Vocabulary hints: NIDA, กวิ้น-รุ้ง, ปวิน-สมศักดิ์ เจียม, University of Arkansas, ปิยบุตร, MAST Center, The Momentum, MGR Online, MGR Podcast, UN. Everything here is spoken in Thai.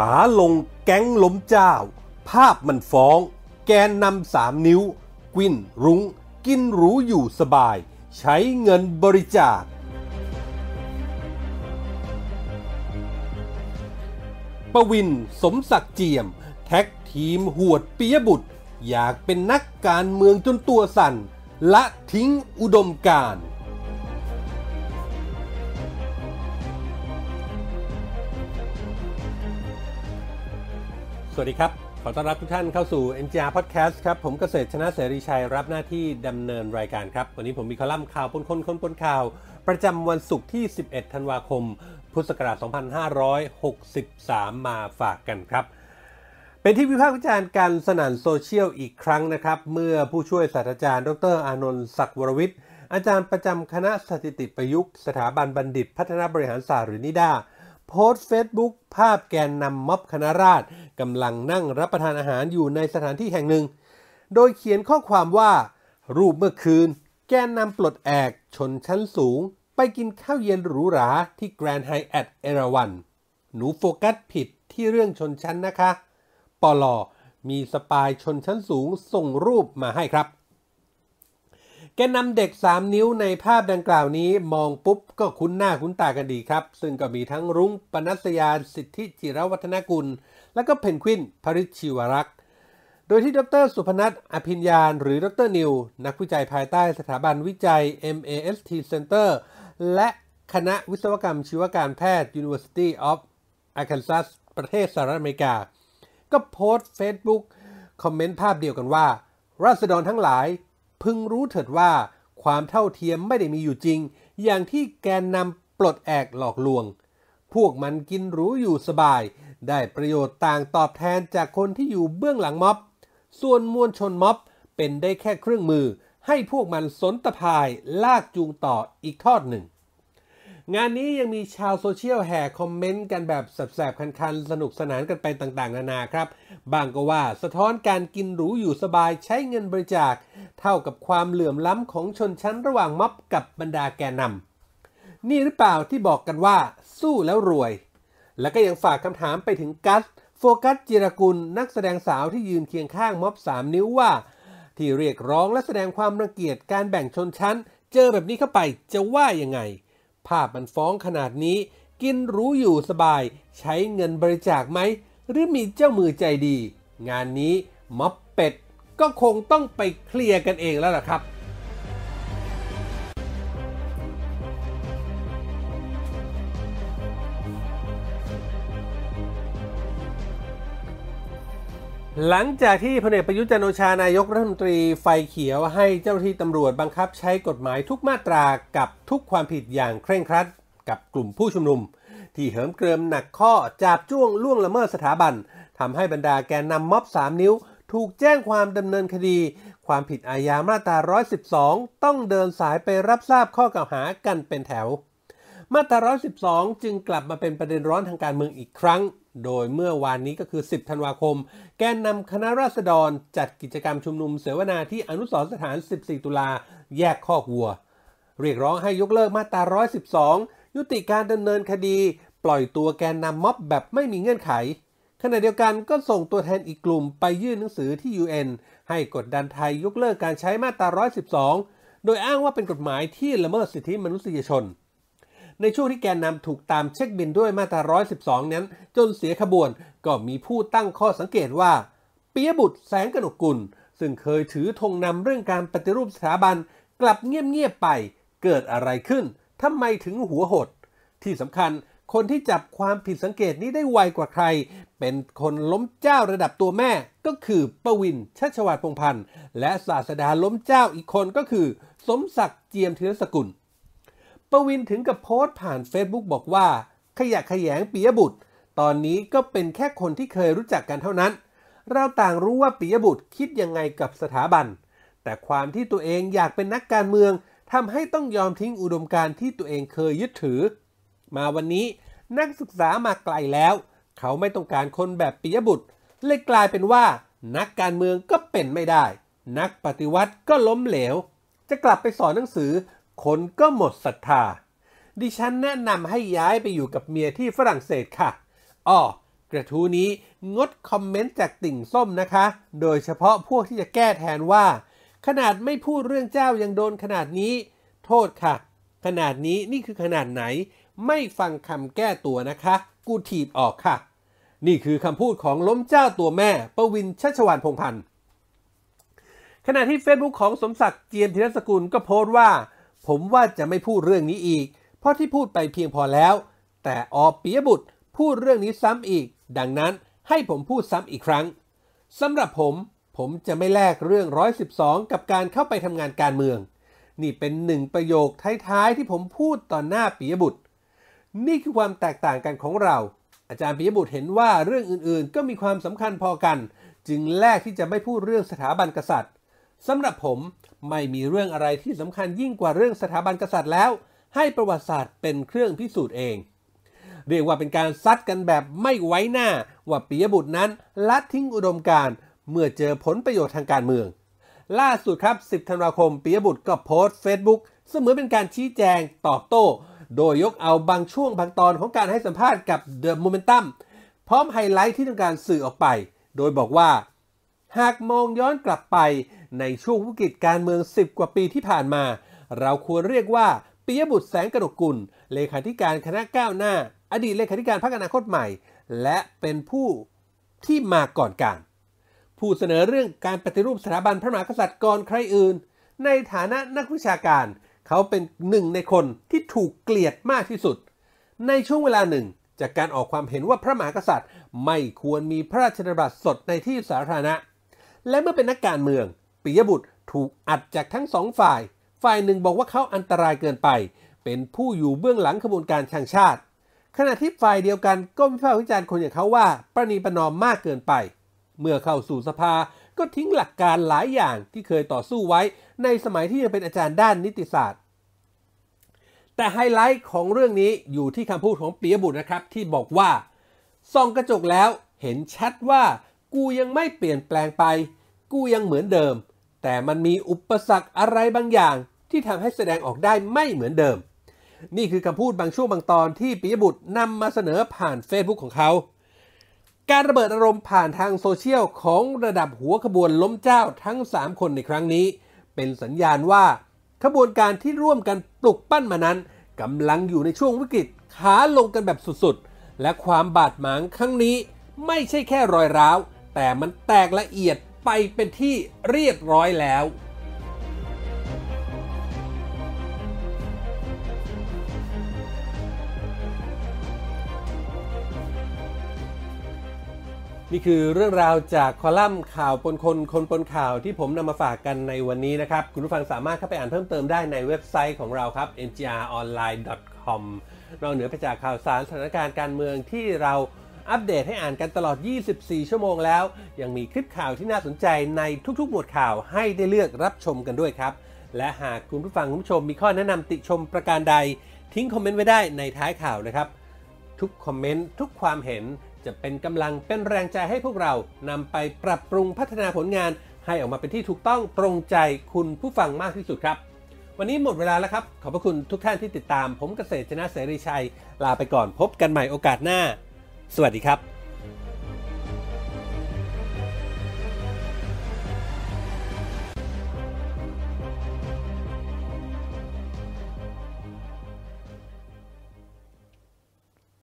ขาลงแก๊งล้มเจ้าภาพมันฟ้องแกนนำ3 นิ้วกุ้นรุ้งกินหรูอยู่สบายใช้เงินบริจาคปวินสมศักดิ์เจียมแท็กทีมหวดปิยบุตรอยากเป็นนักการเมืองจนตัวสั่นละทิ้งอุดมการณ์สวัสดีครับขอต้อนรับทุกท่านเข้าสู่ MGR Podcast ครับผมเกษตรชนะเสรีชัยรับหน้าที่ดำเนินรายการครับวันนี้ผมมีคอลัมน์ข่าวปนคนคนปนข่าวประจำวันศุกร์ที่11 ธันวาคมพุทธศักราช2563มาฝากกันครับเป็นที่วิพากษ์วิจารณ์กันสนั่นโซเชียลอีกครั้งนะครับเมื่อผู้ช่วยศาสตราจารย์ดร.อานนท์ศักดิ์วรวิทย์อาจารย์ประจำคณะสถิติประยุกต์สถาบันบัณฑิตพัฒนาบริหารศาสตร์หรือนิด้าโพสต์เฟซบุ๊กภาพแกนนำม็อบคณราษฎรกำลังนั่งรับประทานอาหารอยู่ในสถานที่แห่งหนึ่งโดยเขียนข้อความว่ารูปเมื่อคืนแกนนำปลดแอกชนชั้นสูงไปกินข้าวเย็นหรูหราที่แกรนด์ไฮแอทเอราวัณหนูโฟกัสผิดที่เรื่องชนชั้นนะคะปล.มีสปายชนชั้นสูงส่งรูปมาให้ครับแกนนำเด็ก3 นิ้วในภาพดังกล่าวนี้มองปุ๊บก็คุ้นหน้าคุ้นตากันดีครับซึ่งก็มีทั้งรุ้งปนัสยาสิทธิจิรวัฒนกุลและก็เพนกวินพฤชชีวรักษ์โดยที่ดร.สุพนัทอภิญญาณหรือดร.นิวนักวิจัยภายใต้สถาบันวิจัย MAST Center และคณะวิศวกรรมชีวการแพทย์ University of Arkansas ประเทศสหรัฐอเมริกาก็โพสต์ Facebook คอมเมนต์ภาพเดียวกันว่าราษฎรทั้งหลายพึงรู้เถิดว่าความเท่าเทียมไม่ได้มีอยู่จริงอย่างที่แกนนำปลดแอกหลอกลวงพวกมันกินหรูอยู่สบายได้ประโยชน์ต่างตอบแทนจากคนที่อยู่เบื้องหลังม็อบส่วนมวลชนม็อบเป็นได้แค่เครื่องมือให้พวกมันสนตะพายลากจูงต่ออีกทอดหนึ่งงานนี้ยังมีชาวโซเชียลแห่คอมเมนต์กันแบบแสบๆคันๆสนุกสนานกันไปต่างๆนานาครับบางก็ว่าสะท้อนการกินหรูอยู่สบายใช้เงินบริจาคเท่ากับความเหลื่อมล้ำของชนชั้นระหว่างม็อบกับบรรดาแกนนำนี่หรือเปล่าที่บอกกันว่าสู้แล้วรวยแล้วก็ยังฝากคำถามไปถึงกัสโฟกัสจิรกุลนักแสดงสาวที่ยืนเคียงข้างม็อบ3 นิ้วว่าที่เรียกร้องและแสดงความรังเกียจการแบ่งชนชั้นเจอแบบนี้เข้าไปจะว่ายังไงภาพมันฟ้องขนาดนี้กินรู้อยู่สบายใช้เงินบริจาคไหมหรือมีเจ้ามือใจดีงานนี้ม็อบเป็ดก็คงต้องไปเคลียร์กันเองแล้วล่ะครับหลังจากที่พลเอกประยุทธ์จันทร์โอชานายกรัฐมนตรีไฟเขียวให้เจ้าหน้าที่ตำรวจบังคับใช้กฎหมายทุกมาตรากับทุกความผิดอย่างเคร่งครัดกับกลุ่มผู้ชุมนุมที่เหิมเกริมหนักข้อจับจ้วงล่วงละเมิดสถาบันทำให้บรรดาแกนนำม็อบ3 นิ้วถูกแจ้งความดำเนินคดีความผิดอาญามาตรา112ต้องเดินสายไปรับทราบข้อกล่าวหากันเป็นแถวมาตรา112จึงกลับมาเป็นประเด็นร้อนทางการเมืองอีกครั้งโดยเมื่อวานนี้ก็คือ10 ธันวาคมแกนนำคณะราษฎรจัดกิจกรรมชุมนุมเสวนาที่อนุสรณ์สถาน14 ตุลาแยกคอกวัวเรียกร้องให้ยกเลิกมาตรา112ยุติการดำเนินคดีปล่อยตัวแกนนำม็อบแบบไม่มีเงื่อนไขขณะเดียวกันก็ส่งตัวแทนอีกกลุ่มไปยื่นหนังสือที่ UN ให้กดดันไทยยกเลิกการใช้มาตรา112โดยอ้างว่าเป็นกฎหมายที่ละเมิดสิทธิมนุษยชนในช่วงที่แกนนำถูกตามเช็คบินด้วยมาตรา112นั้นจนเสียขบวนก็มีผู้ตั้งข้อสังเกตว่าปิยบุตรแสงกนกกุลซึ่งเคยถือธงนำเรื่องการปฏิรูปสถาบันกลับเงียบๆไปเกิดอะไรขึ้นทำไมถึงหัวหดที่สำคัญคนที่จับความผิดสังเกตนี้ได้ไวกว่าใครเป็นคนล้มเจ้าระดับตัวแม่ก็คือปวินชัชวาลพงษ์พันธ์และศาสดาล้มเจ้าอีกคนก็คือสมศักดิ์เจียมธีรสกุลปวินถึงกับโพสต์ผ่านเฟซบุ๊กบอกว่าขยะแขยงปิยบุตรตอนนี้ก็เป็นแค่คนที่เคยรู้จักกันเท่านั้นเราต่างรู้ว่าปิยบุตรคิดยังไงกับสถาบันแต่ความที่ตัวเองอยากเป็นนักการเมืองทำให้ต้องยอมทิ้งอุดมการณ์ที่ตัวเองเคยยึดถือมาวันนี้นักศึกษามาไกลแล้วเขาไม่ต้องการคนแบบปิยบุตรเลยกลายเป็นว่านักการเมืองก็เป็นไม่ได้นักปฏิวัติก็ล้มเหลวจะกลับไปสอนหนังสือคนก็หมดศรัทธาดิฉันแนะนำให้ย้ายไปอยู่กับเมียที่ฝรั่งเศสค่ะอ้อ กระทู้นี้งดคอมเมนต์จากติ่งส้มนะคะโดยเฉพาะพวกที่จะแก้แทนว่าขนาดไม่พูดเรื่องเจ้ายังโดนขนาดนี้โทษค่ะขนาดนี้นี่คือขนาดไหนไม่ฟังคำแก้ตัวนะคะกูถีบออกค่ะนี่คือคำพูดของล้มเจ้าตัวแม่ประวินชัชวาลพงษ์พันธุ์ขณะที่ Facebook ของสมศักดิ์เจียมธีรสกุลก็โพสต์ว่าผมว่าจะไม่พูดเรื่องนี้อีกเพราะที่พูดไปเพียงพอแล้วแต่อปิยบุตรพูดเรื่องนี้ซ้ำอีกดังนั้นให้ผมพูดซ้ำอีกครั้งสำหรับผมจะไม่แลกเรื่อง112กับการเข้าไปทำงานการเมืองนี่เป็นหนึ่งประโยคท้ายๆที่ผมพูดต่อหน้าปิยบุตรนี่คือความแตกต่างกันของเราอาจารย์ปิยบุตรเห็นว่าเรื่องอื่นๆก็มีความสำคัญพอกันจึงแลกที่จะไม่พูดเรื่องสถาบันกษัตริย์สำหรับผมไม่มีเรื่องอะไรที่สำคัญยิ่งกว่าเรื่องสถาบันกษัตริย์แล้วให้ประวัติศาสตร์เป็นเครื่องพิสูจน์เองเรียกว่าเป็นการซัดกันแบบไม่ไว้หน้าว่าปิยบุตรนั้นละทิ้งอุดมการณ์เมื่อเจอผลประโยชน์ทางการเมืองล่าสุดครับ10 ธันวาคมปิยบุตรก็โพสต์ Facebook เสมือนเป็นการชี้แจงตอบโต้โดยยกเอาบางช่วงบางตอนของการให้สัมภาษณ์กับ The Momentum พร้อมไฮไลท์ที่ต้องการสื่อออกไปโดยบอกว่าหากมองย้อนกลับไปในช่วงวิกฤตการเมือง10กว่าปีที่ผ่านมาเราควรเรียกว่าปิยบุตรแสงกนกกุลเลขาธิการคณะก้าวหน้าอดีตเลขาธิการพรรคอนาคตใหม่และเป็นผู้ที่มาก่อนการผู้เสนอเรื่องการปฏิรูปสถาบันพระมหากษัตริย์ก่อนใครอื่นในฐานะนักวิชาการเขาเป็นหนึ่งในคนที่ถูกเกลียดมากที่สุดในช่วงเวลาหนึ่งจากการออกความเห็นว่าพระมหากษัตริย์ไม่ควรมีพระราชดำรัสสดในที่สาธารณะและเมื่อเป็นนักการเมืองปิยบุตรถูกอัดจากทั้งสองฝ่ายหนึ่งบอกว่าเขาอันตรายเกินไปเป็นผู้อยู่เบื้องหลังขบวนการชังชาติขณะที่ฝ่ายเดียวกันก็วิพากษ์วิจารณ์คนอย่างเขาว่าประนีประนอมมากเกินไปเมื่อเข้าสู่สภาก็ทิ้งหลักการหลายอย่างที่เคยต่อสู้ไว้ในสมัยที่ยังเป็นอาจารย์ด้านนิติศาสตร์แต่ไฮไลท์ของเรื่องนี้อยู่ที่คำพูดของปิยบุตรนะครับที่บอกว่าส่องกระจกแล้วเห็นชัดว่ากูยังไม่เปลี่ยนแปลงไปกูยังเหมือนเดิมแต่มันมีอุปสรรคอะไรบางอย่างที่ทำให้แสดงออกได้ไม่เหมือนเดิมนี่คือคำพูดบางช่วงบางตอนที่ปิยบุตรนำมาเสนอผ่าน Facebook ของเขาการระเบิดอารมณ์ผ่านทางโซเชียลของระดับหัวขบวนล้มเจ้าทั้ง3คนในครั้งนี้เป็นสัญญาณว่าขบวนการที่ร่วมกันปลุกปั้นมานั้นกำลังอยู่ในช่วงวิกฤตขาลงกันแบบสุดๆและความบาดหมางครั้งนี้ไม่ใช่แค่รอยร้าวแต่มันแตกละเอียดไปเป็นที่เรียบร้อยแล้วนี่คือเรื่องราวจากคอลัมน์ข่าวปนคนคนปนข่าวที่ผมนำมาฝากกันในวันนี้นะครับคุณผู้ฟังสามารถเข้าไปอ่านเพิ่มเติมได้ในเว็บไซต์ของเราครับ mgronline.com นอกเหนือไปจากข่าวสารสถานการณ์การเมืองที่เราอัปเดตให้อ่านกันตลอด24ชั่วโมงแล้วยังมีคลิปข่าวที่น่าสนใจในทุกๆหมวดข่าวให้ได้เลือกรับชมกันด้วยครับและหากคุณผู้ฟังคุณผู้ชมมีข้อแนะนำติชมประการใดทิ้งคอมเมนต์ไว้ได้ในท้ายข่าวนะครับทุกคอมเมนต์ทุกความเห็นจะเป็นกำลังเป็นแรงใจให้พวกเรานำไปปรับปรุงพัฒนาผลงานให้ออกมาเป็นที่ถูกต้องตรงใจคุณผู้ฟังมากที่สุดครับวันนี้หมดเวลาแล้วครับขอบพระคุณทุกท่านที่ติดตามผมเกษตรชนะเสรีชัยลาไปก่อนพบกันใหม่โอกาสหน้าสวัสดีครับ